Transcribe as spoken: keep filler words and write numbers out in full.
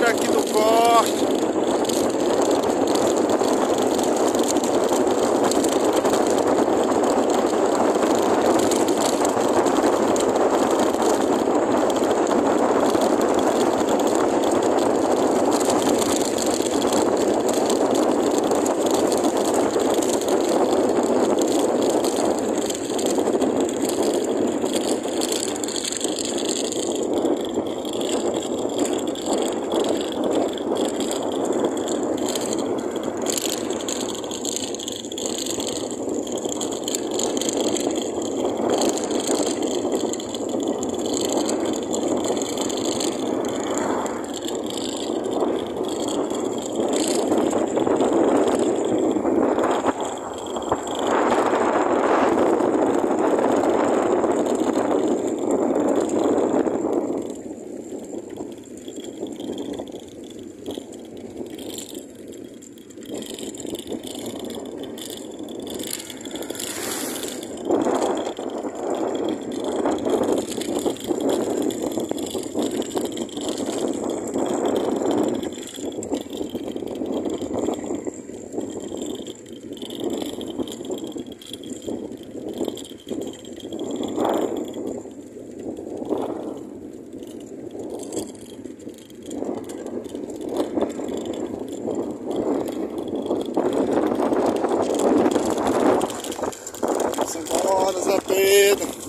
madeira aqui do corte. Simbora, Zé Pedro.